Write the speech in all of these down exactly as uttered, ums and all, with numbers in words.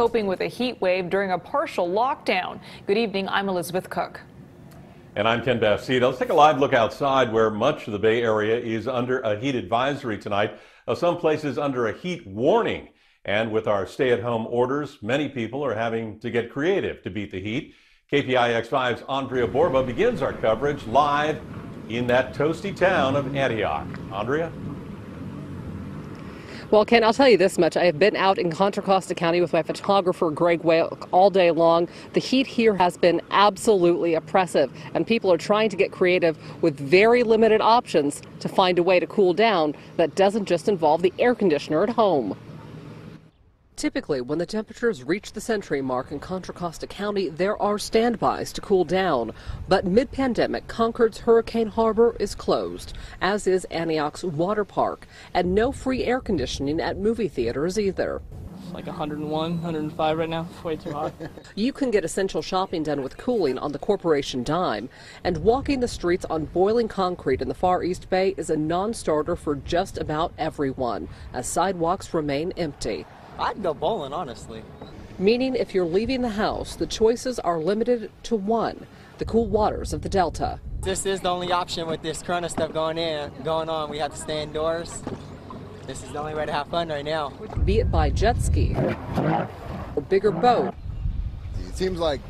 coping with a heat wave during a partial lockdown. Good evening, I'm Elizabeth Cook. And I'm Ken Bastida. Let's take a live look outside where much of the Bay Area is under a heat advisory tonight. Uh, some places under a heat warning. And with our stay-at-home orders, many people are having to get creative to beat the heat. K P I X five's Andria Borba begins our coverage live in that toasty town of Antioch. Andria? Well, Ken, I'll tell you this much. I have been out in Contra Costa County with my photographer, Greg Wake, all day long. The heat here has been absolutely oppressive, and people are trying to get creative with very limited options to find a way to cool down that doesn't just involve the air conditioner at home. Typically, when the temperatures reach the century mark in Contra Costa County, there are standbys to cool down. But mid-pandemic, Concord's Hurricane Harbor is closed, as is Antioch's water park, and no free air conditioning at movie theaters either. Like one oh one, one oh five right now. It's way too hot. You can get essential shopping done with cooling on the corporation dime, and walking the streets on boiling concrete in the Far East Bay is a non-starter for just about everyone, as sidewalks remain empty. I'd go bowling, honestly. Meaning if you're leaving the house, the choices are limited to one, the cool waters of the Delta. This is the only option with this corona stuff going in, going on. We have to stay indoors. This is the only way to have fun right now. Be it by jet ski or bigger boat. It seems like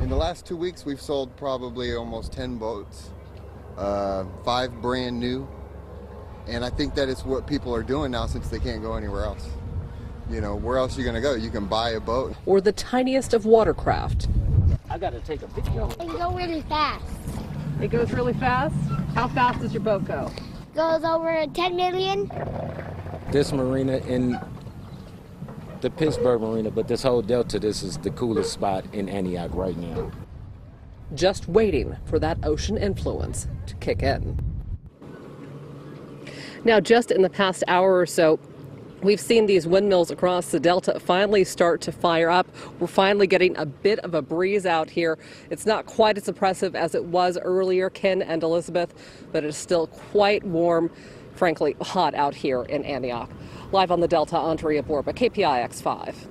in the last two weeks we've sold probably almost ten boats, uh, five brand new, and I think that is what people are doing now since they can't go anywhere else. You know, where else are you going to go? You can buy a boat. Or the tiniest of watercraft. I got to take a big jump. It can go really fast. It goes really fast? How fast does your boat go? Goes over ten million. This marina in the Pittsburgh marina, but this whole Delta, this is the coolest spot in Antioch right now. Just waiting for that ocean influence to kick in. Now, just in the past hour or so, we've seen these windmills across the Delta finally start to fire up. We're finally getting a bit of a breeze out here. It's not quite as oppressive as it was earlier, Ken and Elizabeth, but it's still quite warm, frankly, hot out here in Antioch. Live on the Delta, Andria Borba, K P I X five.